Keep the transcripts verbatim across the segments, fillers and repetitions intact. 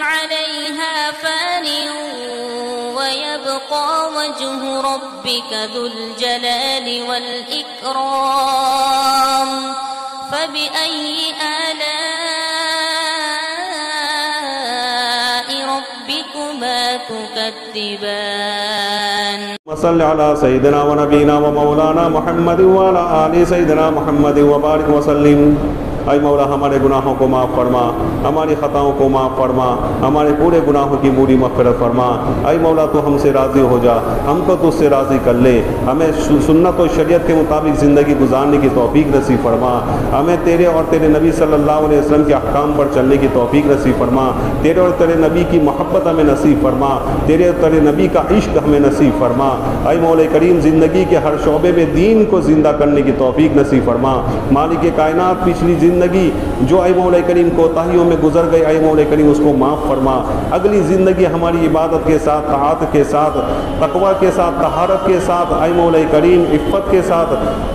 عليها فان ويبقى وجه ربك ذو الجلال والإكرام فبأي آلاء ربكما تكذبان وصل على سيدنا ونبينا ومولانا محمد وعلى آل سيدنا محمد وبارك وسلم اے مولا ہمارے گناہوں کو معاف فرما ہماری خطاؤں کو معاف فرما ہمارے پورے گناہوں کی پوری مغفرت فرما اے مولا تو ہم سے راضی ہو جا ہم کو تو اس سے راضی کر لے ہمیں سنت و شریعت کے مطابق زندگی گزارنے کی توفیق نصیب فرما ہمیں تیرے اور تیرے نبی صلی اللہ علیہ وسلم کے احکام پر چلنے کی توفیق نصیب فرما تیرے اور تیرے نبی کی محبت ہمیں نصیب فرما تیرے اور تیرے نبی کا عشق ہمیں نصیب فرما اے مولا کریم زندگی کے ہر شعبے میں دین کو زندہ کرنے کی توفیق نصیب فرما مالک کائنات پچھلی زندگی جو اے مولا کریم کوتاہیوں میں گزر گئے اے مولا کریم اس کو معاف فرما اگلی زندگی ہماری عبادت کے ساتھ طاعت کے ساتھ تقوی کے ساتھ طہارت کے ساتھ اے مولا کریم عفت کے ساتھ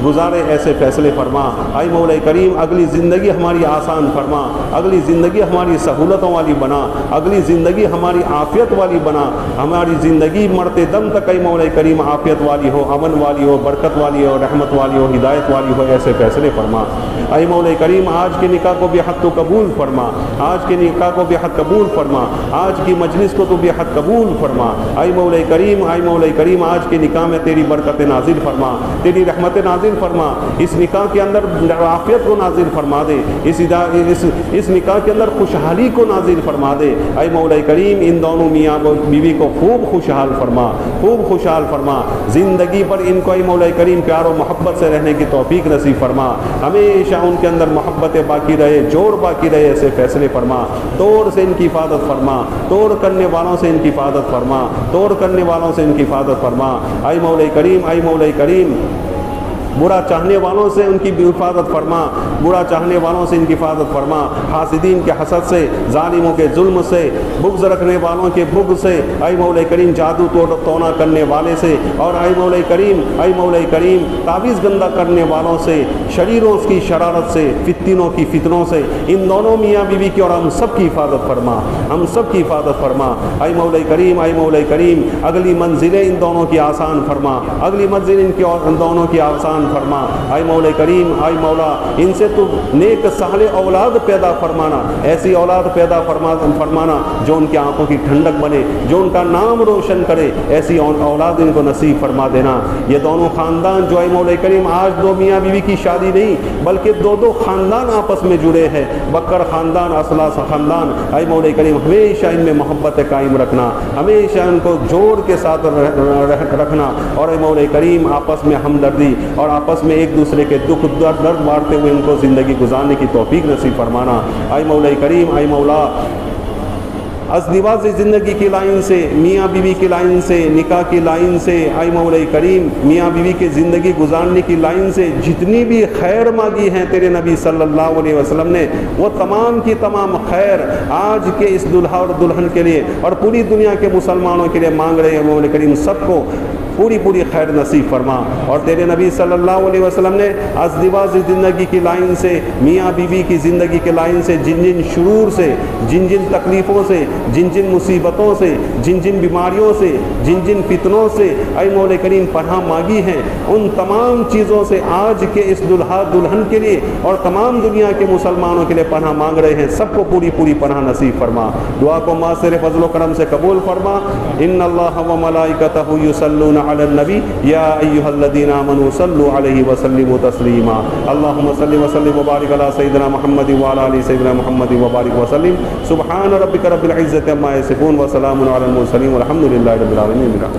گزارے ایسے فیصلے فرما اے مولا کریم اگلی زندگی ہماری آسان فرما اگلی زندگی ہماری سہولتوں والی بنا اگلی زندگی ہماری عافیت والی بنا ہماری زندگی مرتے دم تک اے مولا کریم عافیت والی ہو امن والی ہو برکت والی ہو رحمت والی ہو ہدایت والی ہو ایسے فیصلے فرما اے مولا کریم آج کے نکاح کو بے حد تو قبول فرما آج کے نکاح کو بے حد قبول فرما آج کی مجلس کو تو بے حد قبول فرما اے مولا کریم اے مولا کریم آج کے نکاح میں تیری برکت نازل فرما تیری رحمت نازل فرما اس نکاح کے اندر عافیت کو نازل فرما دے اس نکاح کے اندر خوشحالی کو نازل فرما دے اے مولا کریم ان دونوں میاں بیوی کو خوب خوشحال فرما خوب خوشحال فرما زندگی پر ان کو اے مولا کریم پیار و محبت سے رہنے کی توفیق نصیب فرما ہمیشہ ان کے اندر محبت باقی رہے جوڑ باقی رہے ایسے فیصلے فرما توڑ سے ان کی حفاظت فرما توڑ کرنے والوں سے ان کی حفاظت فرما توڑ کرنے والوں سے ان کی حفاظت فرما اے مولا کریم اے مولا کریم برا چاہنے والوں سے ان کی حفاظت فرما برا چاہنے والوں سے ان کی حفاظت فرما حاسدین کے حسد سے ظالموں کے ظلم سے بغض رکھنے والوں کے بغض سے اے مولا کریم جادو ٹونا کرنے والے سے اور اے مولا کریم اے مولا کریم تعویذ گندہ کرنے والوں سے شریروں کی شرارت سے فتنوں کی فتنوں سے ان دونوں میاں بیوی کی اور ہم سب کی حفاظت فرما ہم سب کی حفاظت فرما اے مولا کریم اے مولا کریم اگلی منزلیں ان دونوں کی آسان فرما اگلی منزل ان دونوں کی آسان فرما اے مولا کریم اے مولا ان سے تو نیک صالح اولاد پیدا فرمانا ایسی اولاد پیدا فرمانا جو ان کی آنکھوں کی ٹھنڈک بنے جو ان کا نام روشن کرے ایسی اولاد ان کو نصیب فرما دینا یہ دونوں خاندان جو اے مولا کریم آج دو میاں بیوی کی شادی نہیں بلکہ دو دو خاندان آپس میں جڑے ہیں بکر خاندان اثلاث خاندان اے مولا کریم ہمیشہ ان میں محبت قائم رکھنا ہمیشہ ان کو جوڑ کے ساتھ رکھنا اور اے مولا کریم آپس میں ہمدردی اور آپس میں ایک دوسرے کے دکھ درد بانٹتے ہوئے ان کو زندگی گزارنے کی توفیق نصیب فرمانا اے مولا کریم اے مولا ازدواج زندگی کی لائن سے میاں بیوی کی لائن سے نکاح کی لائن سے اے مولا کریم میاں بیوی کے زندگی گزارنے کی لائن سے جتنی بھی خیر مانگی ہیں تیرے نبی صلی اللہ علیہ وسلم نے وہ تمام کی تمام خیر آج کے اس دلہا اور دلہن کے لیے اور پوری دنیا کے مسلمانوں کے لیے مانگ رہے ہیں اے مولا کریم سب کو پوری پوری خیر نصیب فرما اور تیرے نبی صلی اللہ علیہ وسلم نے ازدواج زندگی کی لائن سے میاں بیوی کی زندگی کے لائن سے جن جن شرور سے جن جن تکلیفوں سے جن جن مصیبتوں سے جن جن بیماریوں سے جن جن فتنوں سے اے مولا کریم پناہ مانگی ہیں ان تمام چیزوں سے آج کے اس دلہا دلہن کے لیے اور تمام دنیا کے مسلمانوں کے لیے پناہ مانگ رہے ہیں سب کو پوری پوری پناہ نصیب فرما دعا کو ماں سے فضل و کرم سے قبول فرما ان اللہ و ملائکتہ یصلون على النبي يا أيها الذين آمنوا صلوا عليه وسلموا تسليما اللهم صل وسلم وبارك على سيدنا محمد وعلى آل سيدنا محمد وبارك وسلم سبحان ربك رب العزة عما يصفون وسلام على المرسلين والحمد لله رب العالمين.